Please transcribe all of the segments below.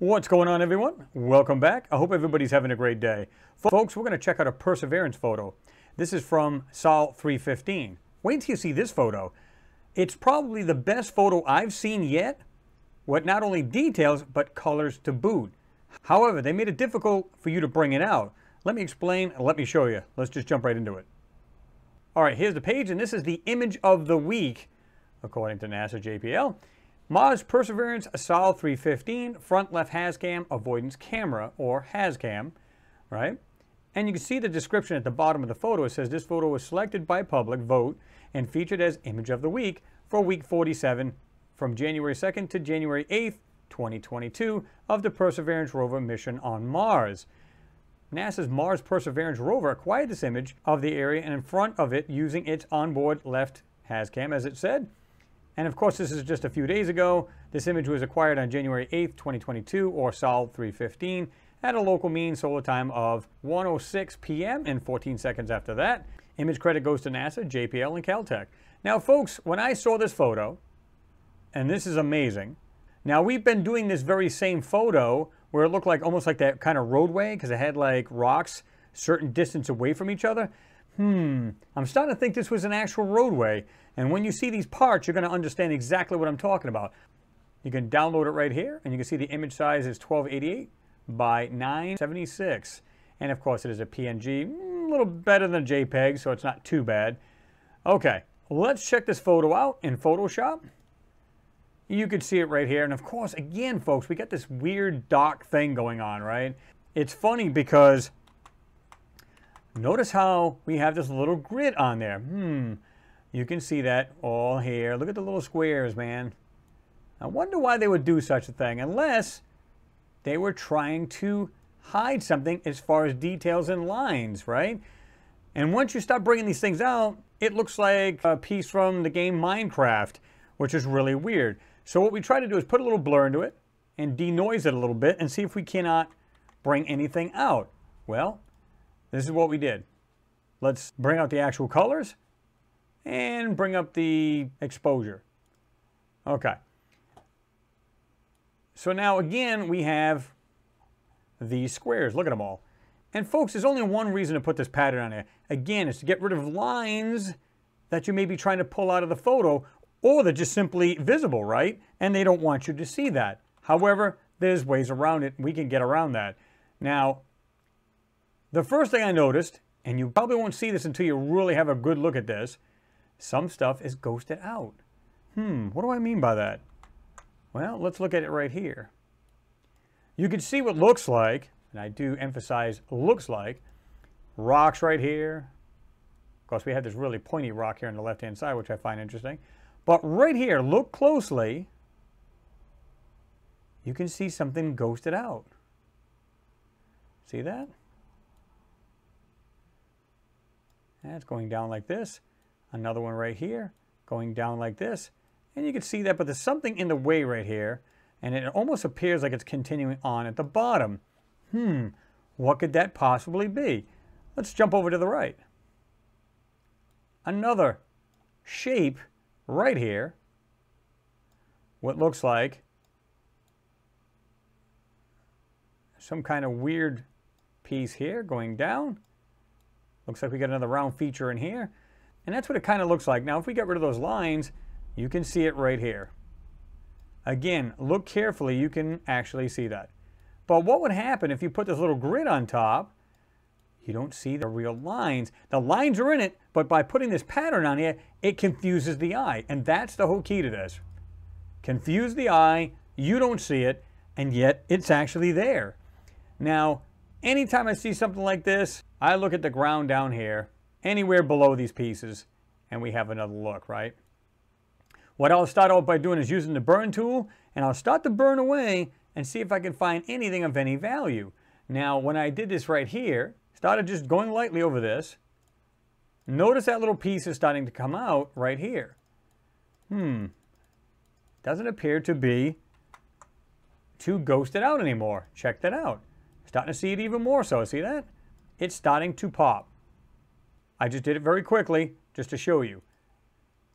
What's going on, everyone? Welcome back. I hope everybody's having a great day. Folks, we're going to check out a Perseverance photo. This is from Sol 315. Wait until you see this photo. It's probably the best photo I've seen yet, with not only details, but colors to boot. However, they made it difficult for you to bring it out. Let me explain and let me show you. Let's just jump right into it. All right, here's the page, and this is the image of the week, according to NASA JPL. Mars Perseverance Sol 315 front left HAZCAM avoidance camera, or HAZCAM, right? And you can see the description at the bottom of the photo. It says this photo was selected by public vote and featured as image of the week for week 47 from January 2nd to January 8th, 2022 of the Perseverance rover mission on Mars. NASA's Mars Perseverance rover acquired this image of the area and in front of it using its onboard left HAZCAM, as it said. And of course, this is just a few days ago. This image was acquired on January 8th, 2022, or Sol 315, at a local mean solar time of 1:06 p.m. and 14 seconds after that. Image credit goes to NASA, JPL, and Caltech. Now, folks, when I saw this photo, and this is amazing. Now, we've been doing this very same photo where it looked like almost like that kind of roadway, because it had like rocks a certain distance away from each other. I'm starting to think this was an actual roadway. And when you see these parts, you're going to understand exactly what I'm talking about. You can download it right here, and you can see the image size is 1288 by 976. And of course, it is a PNG, a little better than JPEG, so it's not too bad. Okay, let's check this photo out in Photoshop. You can see it right here. And of course, again, folks, we got this weird dark thing going on, right? It's funny because notice how we have this little grid on there. You can see that all here. Look at the little squares, man. I wonder why they would do such a thing, unless they were trying to hide something as far as details and lines, right? And once you start bringing these things out, it looks like a piece from the game Minecraft, which is really weird. So what we try to do is put a little blur into it and denoise it a little bit and see if we cannot bring anything out. Well, this is what we did. Let's bring out the actual colors and bring up the exposure. Okay. So now again, we have these squares. Look at them all. And folks, there's only one reason to put this pattern on there. Again, it's to get rid of lines that you may be trying to pull out of the photo, or they're just simply visible, right? And they don't want you to see that. However, there's ways around it. We can get around that. Now, the first thing I noticed, and you probably won't see this until you really have a good look at this, some stuff is ghosted out. What do I mean by that? Well, let's look at it right here. You can see what looks like, and I do emphasize looks like, rocks right here. Of course, we have this really pointy rock here on the left-hand side, which I find interesting. But right here, look closely, you can see something ghosted out. See that? That's going down like this. Another one right here, going down like this. And you can see that, but there's something in the way right here, and it almost appears like it's continuing on at the bottom. What could that possibly be? Let's jump over to the right. Another shape right here, what looks like some kind of weird piece here going down. Looks like we got another round feature in here. And that's what it kind of looks like. Now, if we get rid of those lines, you can see it right here. Again, look carefully. You can actually see that. But what would happen if you put this little grid on top? You don't see the real lines. The lines are in it, but by putting this pattern on here, it confuses the eye. And that's the whole key to this. Confuse the eye. You don't see it, and yet it's actually there. Now, anytime I see something like this, I look at the ground down here, anywhere below these pieces, and we have another look, right? What I'll start out by doing is using the burn tool, and I'll start to burn away and see if I can find anything of any value. Now, when I did this right here, started just going lightly over this, notice that little piece is starting to come out right here. Doesn't appear to be too ghosted out anymore. Check that out. Starting to see it even more so. See that? It's starting to pop. I just did it very quickly just to show you.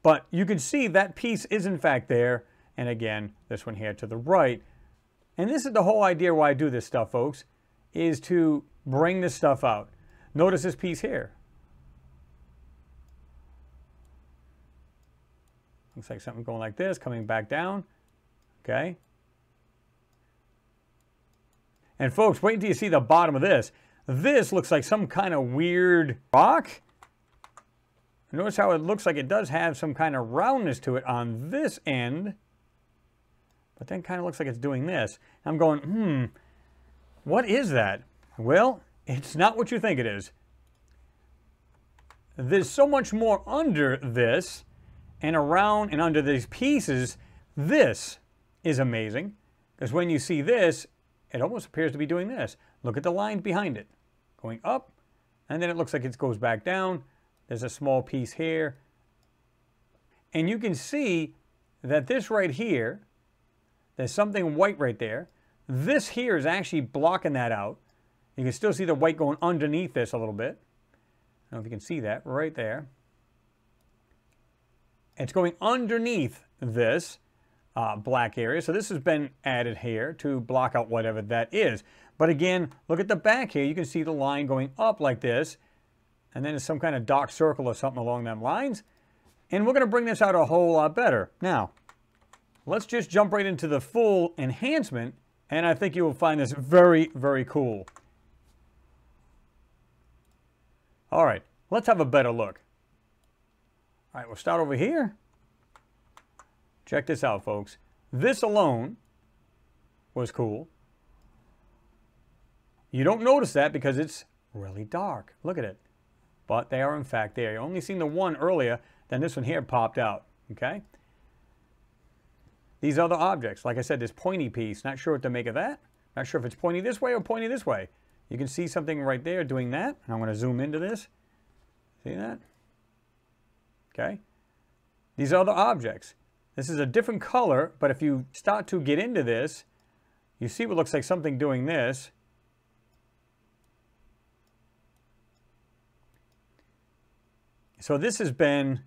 But you can see that piece is in fact there. And again, this one here to the right. And this is the whole idea why I do this stuff, folks, is to bring this stuff out. Notice this piece here. Looks like something going like this, coming back down. Okay. And folks, wait until you see the bottom of this. This looks like some kind of weird rock. Notice how it looks like it does have some kind of roundness to it on this end. But then kind of looks like it's doing this. I'm going, what is that? Well, it's not what you think it is. There's so much more under this and around and under these pieces. This is amazing because when you see this, it almost appears to be doing this. Look at the lines behind it going up, and then it looks like it goes back down. There's a small piece here. And you can see that this right here, there's something white right there. This here is actually blocking that out. You can still see the white going underneath this a little bit. I don't know if you can see that right there. It's going underneath this black area. So this has been added here to block out whatever that is. But again, look at the back here. You can see the line going up like this. And then it's some kind of dark circle or something along them lines. And we're going to bring this out a whole lot better. Now, let's just jump right into the full enhancement, and I think you will find this very, very cool. All right, let's have a better look. All right, we'll start over here. Check this out, folks. This alone was cool. You don't notice that because it's really dark. Look at it. But they are, in fact, there. You only seen the one earlier, then this one here popped out, okay? These other objects, like I said, this pointy piece, not sure what to make of that. Not sure if it's pointy this way or pointy this way. You can see something right there doing that. And I'm going to zoom into this. See that? Okay. These other objects. This is a different color, but if you start to get into this, you see what looks like something doing this. So this has been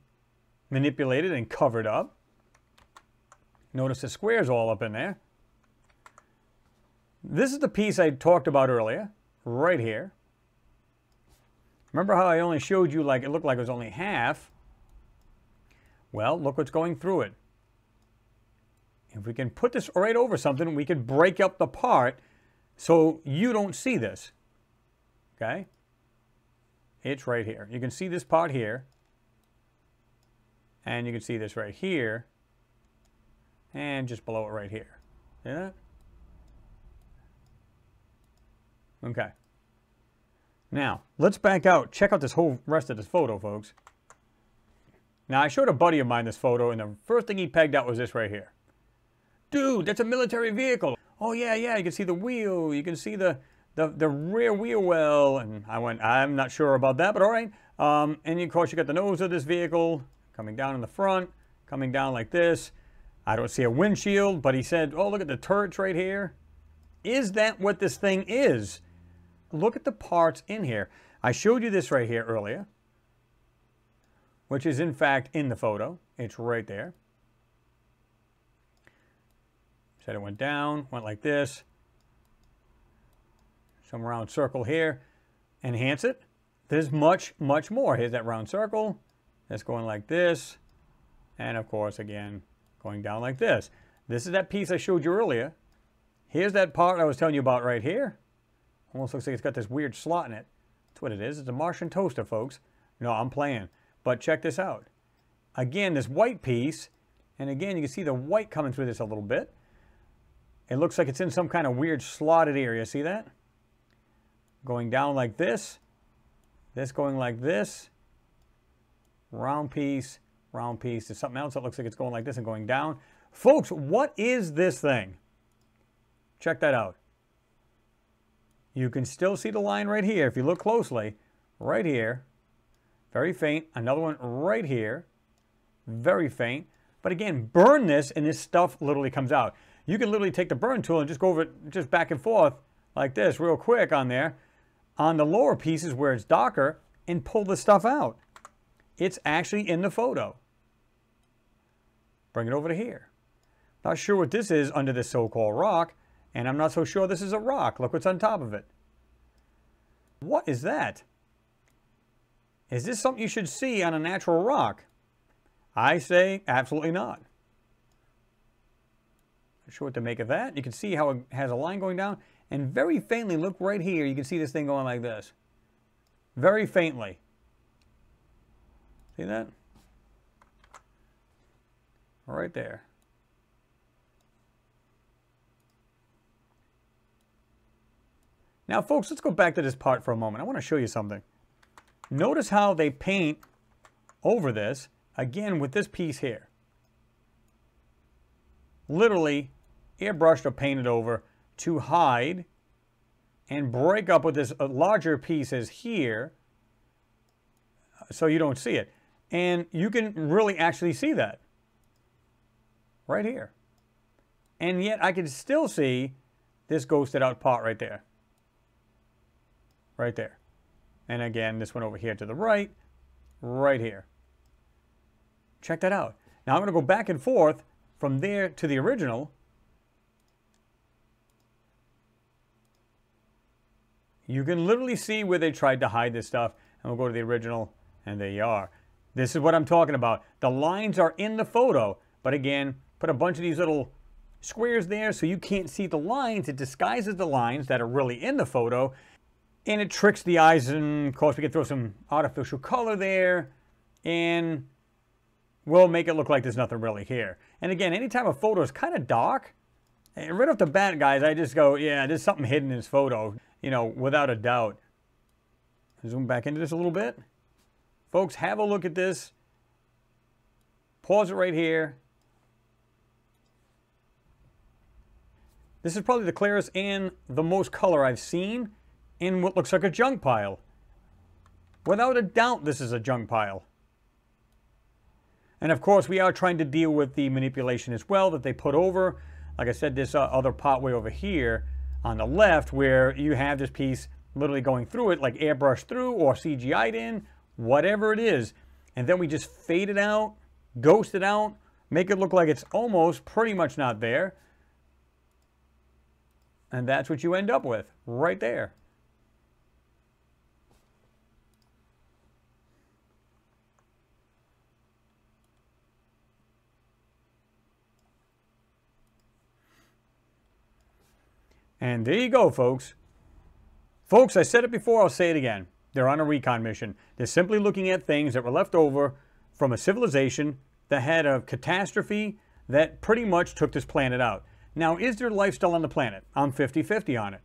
manipulated and covered up. Notice the squares all up in there. This is the piece I talked about earlier, right here. Remember how I only showed you like it looked like it was only half? Well, look what's going through it. If we can put this right over something, we could break up the part so you don't see this. Okay? It's right here. You can see this part here. And you can see this right here. And just below it right here. See that? Okay. Now, let's back out. Check out this whole rest of this photo, folks. Now, I showed a buddy of mine this photo, and the first thing he pegged out was this right here. Dude, that's a military vehicle. Oh, yeah, yeah. You can see the wheel. You can see the rear wheel well. And I went, I'm not sure about that, but all right. And, of course, you got the nose of this vehicle coming down in the front, coming down like this. I don't see a windshield, but he said, oh, look at the turrets right here. Is that what this thing is? Look at the parts in here. I showed you this right here earlier, which is, in fact, in the photo. It's right there. Said it went down, went like this. Some round circle here. Enhance it. There's much, much more. Here's that round circle. That's going like this. And, of course, again, going down like this. This is that piece I showed you earlier. Here's that part I was telling you about right here. Almost looks like it's got this weird slot in it. That's what it is. It's a Martian toaster, folks. No, I'm playing. But check this out. Again, this white piece, and again, you can see the white coming through this a little bit. It looks like it's in some kind of weird slotted area. See that? Going down like this. This going like this. Round piece. Round piece. There's something else that looks like it's going like this and going down. Folks, what is this thing? Check that out. You can still see the line right here. If you look closely, right here, very faint. Another one right here, very faint. But again, burn this and this stuff literally comes out. You can literally take the burn tool and just go over it just back and forth like this real quick on there, on the lower pieces where it's darker, and pull the stuff out. It's actually in the photo. Bring it over to here. Not sure what this is under this so-called rock, and I'm not so sure this is a rock. Look what's on top of it. What is that? Is this something you should see on a natural rock? I say absolutely not. Not sure what to make of that. You can see how it has a line going down, and very faintly, look right here, you can see this thing going like this. Very faintly. See that? Right there. Now, folks, let's go back to this part for a moment. I want to show you something. Notice how they paint over this, again, with this piece here. Literally airbrushed or painted over to hide and break up with this larger pieces here so you don't see it. And you can really actually see that right here. And yet I can still see this ghosted out part right there. Right there. And again, this one over here to the right, right here. Check that out. Now I'm going to go back and forth from there to the original. You can literally see where they tried to hide this stuff. And we'll go to the original, and there you are. This is what I'm talking about. The lines are in the photo, but again, put a bunch of these little squares there so you can't see the lines. It disguises the lines that are really in the photo. And it tricks the eyes, and of course we can throw some artificial color there, and we'll make it look like there's nothing really here. And again, anytime a photo is kind of dark, right off the bat, guys, I just go, yeah, there's something hidden in this photo, you know, without a doubt. Zoom back into this a little bit. Folks, have a look at this. Pause it right here. This is probably the clearest and the most color I've seen in what looks like a junk pile. Without a doubt, this is a junk pile. And of course, we are trying to deal with the manipulation as well that they put over. Like I said, this other part way over here on the left, where you have this piece literally going through it, like airbrushed through or CGI'd in, whatever it is. And then we just fade it out, ghost it out, make it look like it's almost pretty much not there. And that's what you end up with right there. And there you go, folks. Folks, I said it before, I'll say it again. They're on a recon mission. They're simply looking at things that were left over from a civilization that had a catastrophe that pretty much took this planet out. Now, is there life still on the planet? I'm 50-50 on it.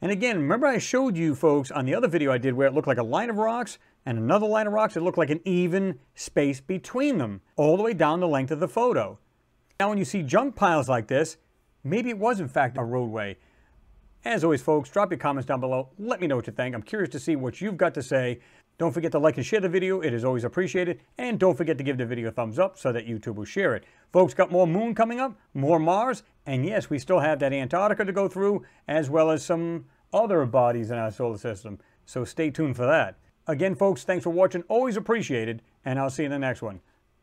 And again, remember I showed you, folks, on the other video I did where it looked like a line of rocks and another line of rocks. It looked like an even space between them, all the way down the length of the photo. Now, when you see junk piles like this, maybe it was, in fact, a roadway. As always, folks, drop your comments down below. Let me know what you think. I'm curious to see what you've got to say. Don't forget to like and share the video. It is always appreciated. And don't forget to give the video a thumbs up so that YouTube will share it. Folks, got more Moon coming up, more Mars. And yes, we still have that Antarctica to go through, as well as some other bodies in our solar system. So stay tuned for that. Again, folks, thanks for watching. Always appreciated. And I'll see you in the next one.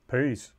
Peace.